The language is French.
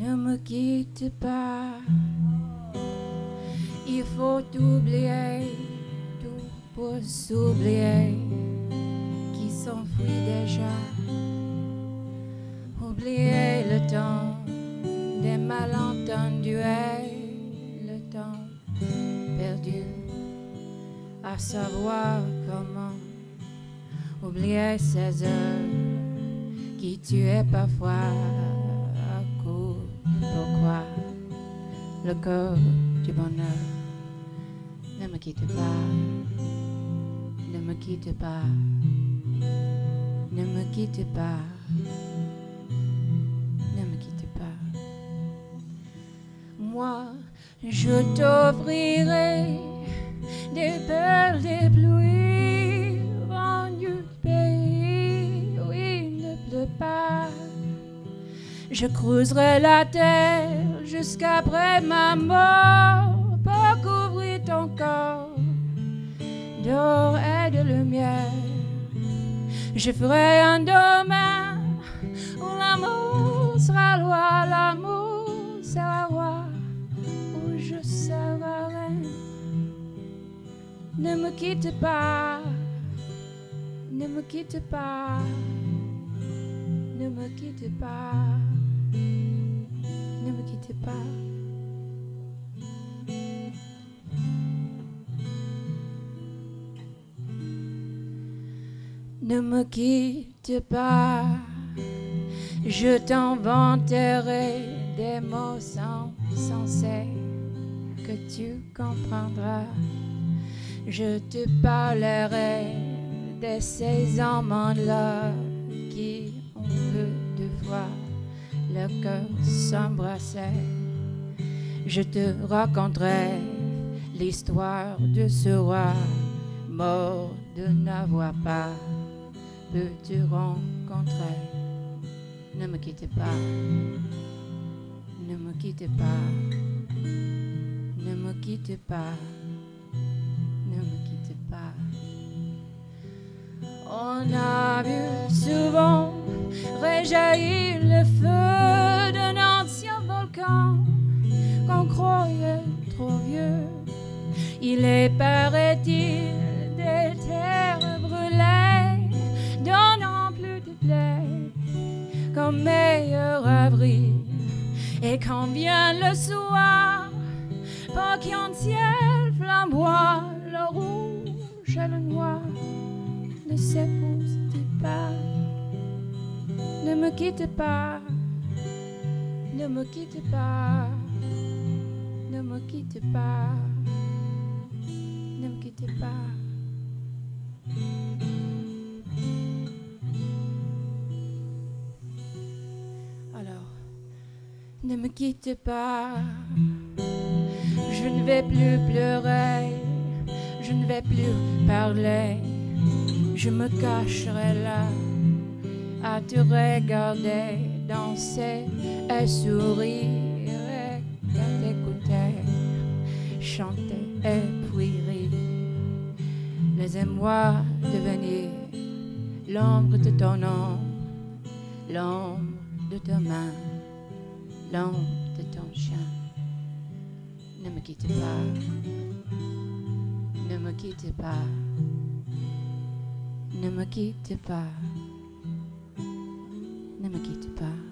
Ne me quitte pas, il faut oublier tout pour s'oublier qui s'enfuit déjà. Oubliez le temps des malentendus et le temps perdu à savoir comment. Oubliez ces heures qui tuaient parfois à coup de quoi le cœur du bonheur. Ne me quitte pas, ne me quitte pas, ne me quitte pas. Moi, je t'offrirai des perles des pluies vendues du pays où il ne pleut pas. Je creuserai la terre jusqu'après ma mort pour couvrir ton corps d'or et de lumière. Je ferai un domaine où l'amour sera loi, l'amour sera roi. Je serai reine. Ne me quitte pas, ne me quitte pas, ne me quitte pas, ne me quitte pas. Ne me quitte pas, je t'inventerai des mots sans sensé que tu comprendras. Je te parlerai de ces amants-là qui ont peu de foi, leur cœur s'embrassait. Je te raconterai l'histoire de ce roi mort de n'avoir pas pu te rencontrer. Ne me quitte pas, ne me quitte pas, ne me quitte pas, ne me quitte pas. On a vu souvent réjaillir le feu d'un ancien volcan qu'on croyait trop vieux. Il est, paraît-il, des terres brûlées, donnant plus de plaie comme meilleur abri. Et quand vient le soir, pour qu'un ciel flamboie, le rouge et le noir ne s'épousent-ils pas. Ne me quitte pas, ne me quitte pas, ne me quitte pas, ne me quitte pas. Alors, ne me quitte pas. Je ne vais plus pleurer, je ne vais plus parler. Je me cacherai là à te regarder danser et sourire et à t'écouter chanter et puis rire. Laissez-moi devenir l'ombre de ton nom, l'ombre de ta main, l'ombre de ton chien. Ne me quitte pas, ne me quitte pas, ne me quitte pas, ne me quitte pas.